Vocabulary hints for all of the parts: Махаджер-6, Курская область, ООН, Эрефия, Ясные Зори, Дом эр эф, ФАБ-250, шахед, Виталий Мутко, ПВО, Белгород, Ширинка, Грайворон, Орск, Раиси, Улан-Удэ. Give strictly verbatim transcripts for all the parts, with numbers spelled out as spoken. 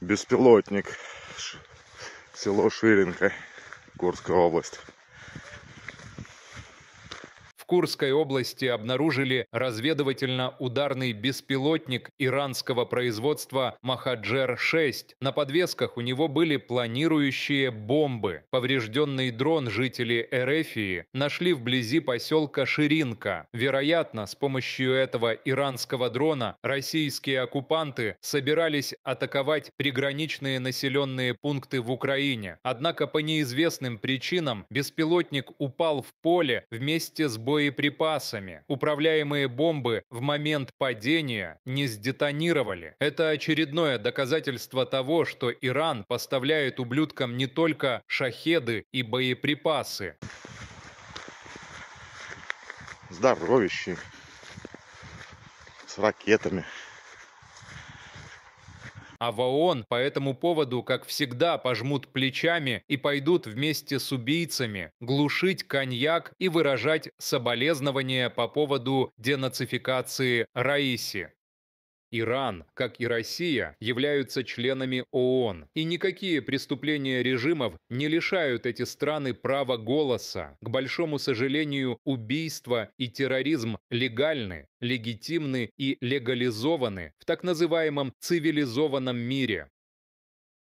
беспилотник, село Ширинка, Курская область. В Курской области обнаружили разведывательно-ударный беспилотник иранского производства «Махаджер шесть». На подвесках у него были планирующие бомбы. Поврежденный дрон жители Эрефии нашли вблизи поселка Ширинка. Вероятно, с помощью этого иранского дрона российские оккупанты собирались атаковать приграничные населенные пункты в Украине. Однако по неизвестным причинам беспилотник упал в поле вместе с боем. Боеприпасами. Управляемые бомбы в момент падения не сдетонировали. Это очередное доказательство того, что Иран поставляет ублюдкам не только шахеды и боеприпасы. Здоровище. С ракетами. А в ООН по этому поводу, как всегда, пожмут плечами и пойдут вместе с убийцами глушить коньяк и выражать соболезнования по поводу денацификации Раиси. Иран, как и Россия, являются членами ООН. И никакие преступления режимов не лишают эти страны права голоса. К большому сожалению, убийства и терроризм легальны, легитимны и легализованы в так называемом цивилизованном мире.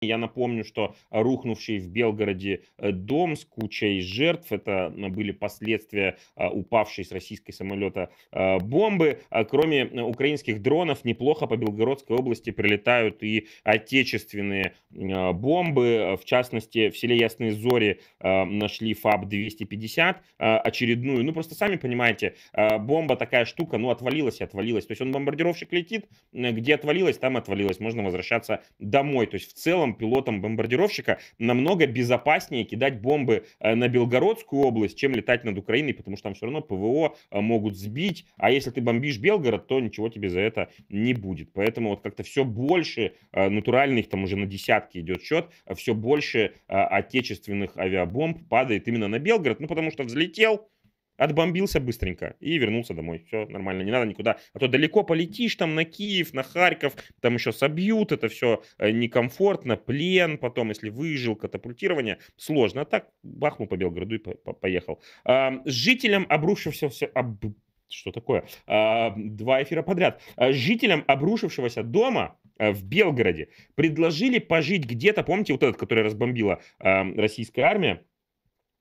Я напомню, что рухнувший в Белгороде дом с кучей жертв, это были последствия упавшей с российского самолета бомбы. Кроме украинских дронов, неплохо по Белгородской области прилетают и отечественные бомбы. В частности, в селе Ясные Зори нашли ФАБ двести пятьдесят, очередную. Ну, просто сами понимаете, бомба такая штука, ну, отвалилась и отвалилась. То есть он, бомбардировщик, летит, где отвалилась, там отвалилась. Можно возвращаться домой. То есть в целом пилотам бомбардировщика намного безопаснее кидать бомбы на Белгородскую область, чем летать над Украиной, потому что там все равно ПВО могут сбить, а если ты бомбишь Белгород, то ничего тебе за это не будет. Поэтому вот как-то все больше натуральных, там уже на десятки идет счет, все больше отечественных авиабомб падает именно на Белгород, ну потому что взлетел, отбомбился быстренько и вернулся домой. Все нормально, не надо никуда. А то далеко полетишь там на Киев, на Харьков, там еще собьют, это все некомфортно, плен потом, если выжил, катапультирование, сложно. А так бахнул по Белгороду и поехал. Жителям обрушившегося... Об... Что такое? Два эфира подряд. Жителям обрушившегося дома в Белгороде предложили пожить где-то, помните, вот этот, который разбомбила российская армия,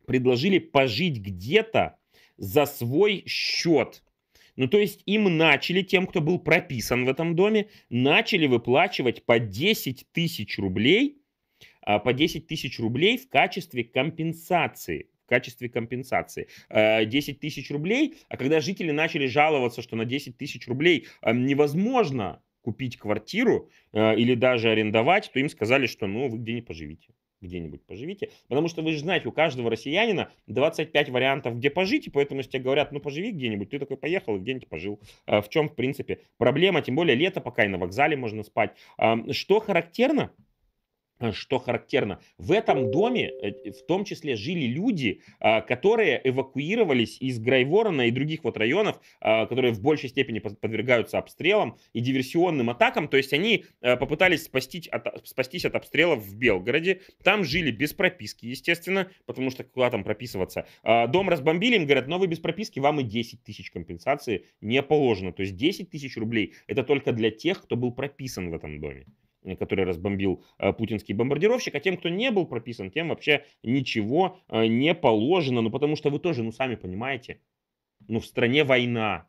предложили пожить где-то за свой счет. Ну, то есть им начали, тем, кто был прописан в этом доме, начали выплачивать по десять тысяч рублей, по десять тысяч рублей в качестве компенсации. В качестве компенсации. десять тысяч рублей, а когда жители начали жаловаться, что на десять тысяч рублей невозможно купить квартиру или даже арендовать, то им сказали, что ну, вы где не поживите. Где-нибудь поживите, потому что вы же знаете, у каждого россиянина двадцать пять вариантов, где пожить, и поэтому если тебе говорят, ну поживи где-нибудь, ты такой поехал и где-нибудь пожил. В чем, в принципе, проблема, тем более лето, пока и на вокзале можно спать. Что характерно? Что характерно, в этом доме в том числе жили люди, которые эвакуировались из Грайворона и других вот районов, которые в большей степени подвергаются обстрелам и диверсионным атакам. То есть они попытались спастись от, спастись от обстрелов в Белгороде. Там жили без прописки, естественно, потому что куда там прописываться. Дом разбомбили, им говорят, но вы без прописки, вам и десять тысяч компенсации не положено. То есть десять тысяч рублей это только для тех, кто был прописан в этом доме, который разбомбил э, путинский бомбардировщик, а тем, кто не был прописан, тем вообще ничего э, не положено, ну потому что вы тоже, ну сами понимаете, ну в стране война,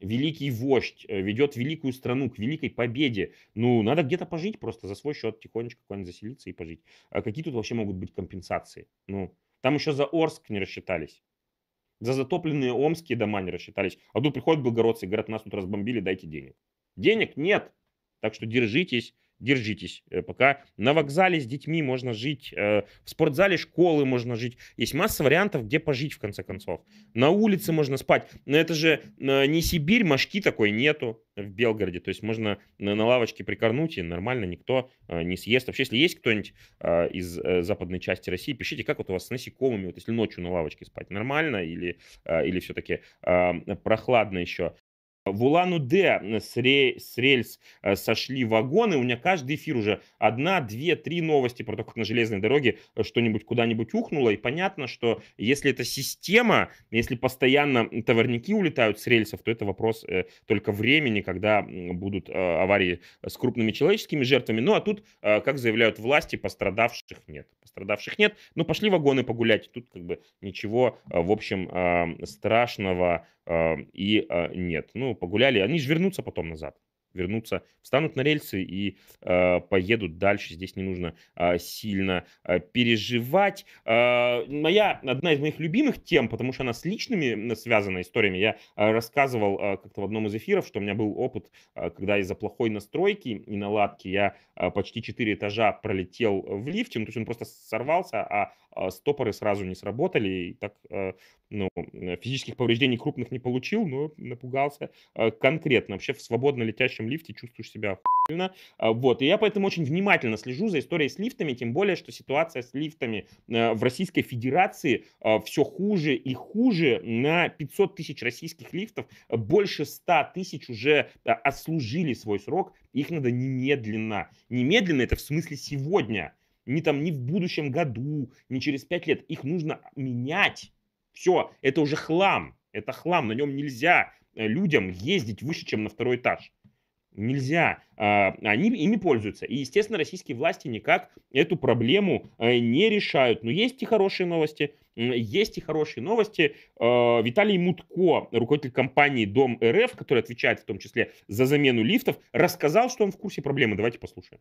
великий вождь э, ведет великую страну к великой победе, ну надо где-то пожить просто за свой счет, тихонечко куда-нибудь заселиться и пожить. А какие тут вообще могут быть компенсации? Ну там еще за Орск не рассчитались. За затопленные омские дома не рассчитались. А тут приходят белгородцы и говорят, нас тут разбомбили, дайте денег. Денег нет, так что держитесь. Держитесь, пока на вокзале с детьми можно жить, в спортзале школы можно жить. Есть масса вариантов, где пожить, в конце концов. На улице можно спать. Но это же не Сибирь, мошки такой нету в Белгороде. То есть можно на лавочке прикорнуть, и нормально никто не съест. Вообще, если есть кто-нибудь из западной части России, пишите, как вот у вас с насекомыми, вот если ночью на лавочке спать, нормально или, или все-таки прохладно еще. В Улан-Удэ с, рей, с рельс сошли вагоны. У меня каждый эфир уже одна, две, три новости про то, как на железной дороге что-нибудь куда-нибудь ухнуло. И понятно, что если это система, если постоянно товарники улетают с рельсов, то это вопрос только времени, когда будут аварии с крупными человеческими жертвами. Ну а тут, как заявляют власти, пострадавших нет. Пострадавших нет, но пошли вагоны погулять. Тут как бы ничего, в общем, страшного и нет. Ну, погуляли, они же вернутся потом назад. Вернутся, встанут на рельсы и э, поедут дальше. Здесь не нужно э, сильно э, переживать. Э, моя, одна из моих любимых тем, потому что она с личными связана историями. Я э, рассказывал э, как-то в одном из эфиров, что у меня был опыт, э, когда из-за плохой настройки и наладки я э, почти четыре этажа пролетел в лифте. Ну, то есть он просто сорвался, а э, стопоры сразу не сработали. И так э, ну, физических повреждений крупных не получил, но напугался э, конкретно. Вообще в свободно летящем лифте чувствуешь себя охуенно. Вот. И я поэтому очень внимательно слежу за историей с лифтами, тем более, что ситуация с лифтами в Российской Федерации все хуже и хуже. На пятьсот тысяч российских лифтов больше ста тысяч уже отслужили свой срок. Их надо немедленно. Немедленно — это в смысле сегодня. Не там, не в будущем году, не через пять лет. Их нужно менять. Все. Это уже хлам. Это хлам. На нем нельзя людям ездить выше, чем на второй этаж. Нельзя. Они ими пользуются. И, естественно, российские власти никак эту проблему не решают. Но есть и хорошие новости. Есть и хорошие новости. Виталий Мутко, руководитель компании «Дом эр эф», который отвечает в том числе за замену лифтов, рассказал, что он в курсе проблемы. Давайте послушаем.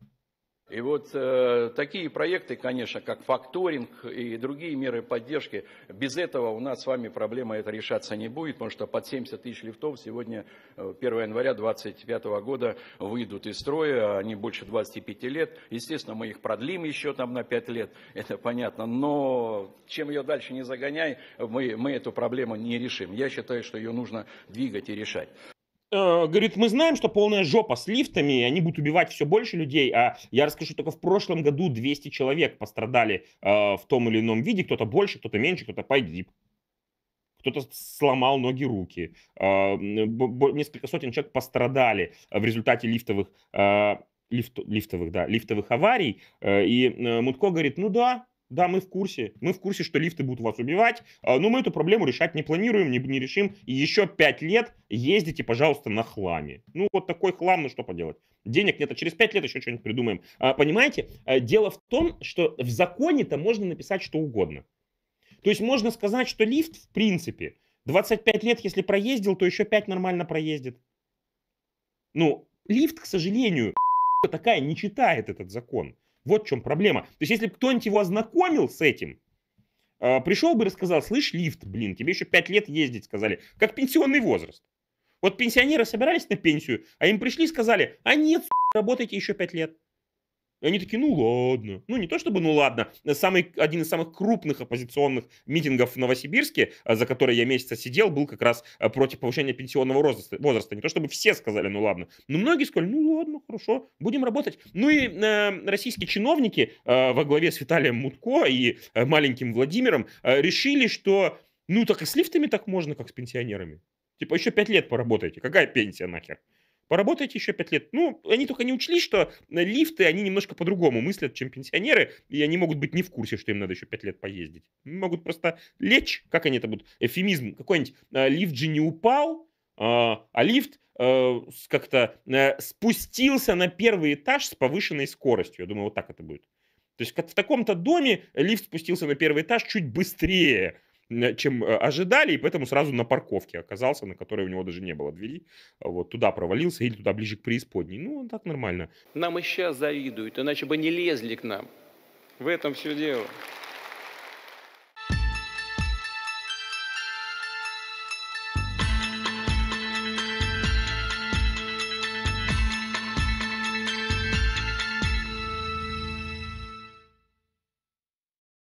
И вот э, такие проекты, конечно, как факторинг и другие меры поддержки, без этого у нас с вами проблема эта решаться не будет, потому что под семьдесят тысяч лифтов сегодня, первого января две тысячи двадцать пятого года, выйдут из строя, они больше двадцати пяти лет. Естественно, мы их продлим еще там на пять лет, это понятно, но чем ее дальше не загоняй, мы, мы эту проблему не решим. Я считаю, что ее нужно двигать и решать. Говорит, мы знаем, что полная жопа с лифтами, они будут убивать все больше людей, а я расскажу, только в прошлом году двести человек пострадали э, в том или ином виде, кто-то больше, кто-то меньше, кто-то погиб, кто-то сломал ноги, руки, э, несколько сотен человек пострадали в результате лифтовых, э, лифт, лифтовых, да, лифтовых аварий, э, и Мутко говорит, ну да, Да, мы в курсе, мы в курсе, что лифты будут вас убивать, но мы эту проблему решать не планируем, не, не решим. И еще пять лет ездите, пожалуйста, на хламе. Ну, вот такой хлам, ну что поделать. Денег нет, а через пять лет еще что-нибудь придумаем. А, понимаете, дело в том, что в законе-то можно написать что угодно. То есть можно сказать, что лифт, в принципе, двадцать пять лет, если проездил, то еще пять нормально проездит. Ну, лифт, к сожалению, такая не читает этот закон. Вот в чем проблема. То есть, если бы кто-нибудь его ознакомил с этим, э, пришел бы и рассказал, слышь, лифт, блин, тебе еще пять лет ездить, сказали, как пенсионный возраст. Вот пенсионеры собирались на пенсию, а им пришли и сказали, а нет, с***, работайте еще пять лет. И они такие, ну ладно. Ну не то чтобы ну ладно. Самый, один из самых крупных оппозиционных митингов в Новосибирске, за который я месяца сидел, был как раз против повышения пенсионного возраста. Не то чтобы все сказали, ну ладно. Но многие сказали, ну ладно, хорошо, будем работать. Ну и э, российские чиновники э, во главе с Виталием Мутко и э, маленьким Владимиром э, решили, что ну так и с лифтами так можно, как с пенсионерами. Типа еще пять лет поработайте. Какая пенсия нахер? Поработайте еще пять лет. Ну, они только не учли, что лифты, они немножко по-другому мыслят, чем пенсионеры, и они могут быть не в курсе, что им надо еще пять лет поездить. Могут просто лечь, как они это будут, эвфемизм, какой-нибудь э, лифт же не упал, э, а лифт э, как-то э, спустился на первый этаж с повышенной скоростью. Я думаю, вот так это будет. То есть как в таком-то доме лифт спустился на первый этаж чуть быстрее, чем ожидали, и поэтому сразу на парковке оказался, на которой у него даже не было двери. Вот туда провалился или туда ближе к преисподней. Ну, так нормально. Нам и сейчас завидуют, иначе бы не лезли к нам. В этом все дело.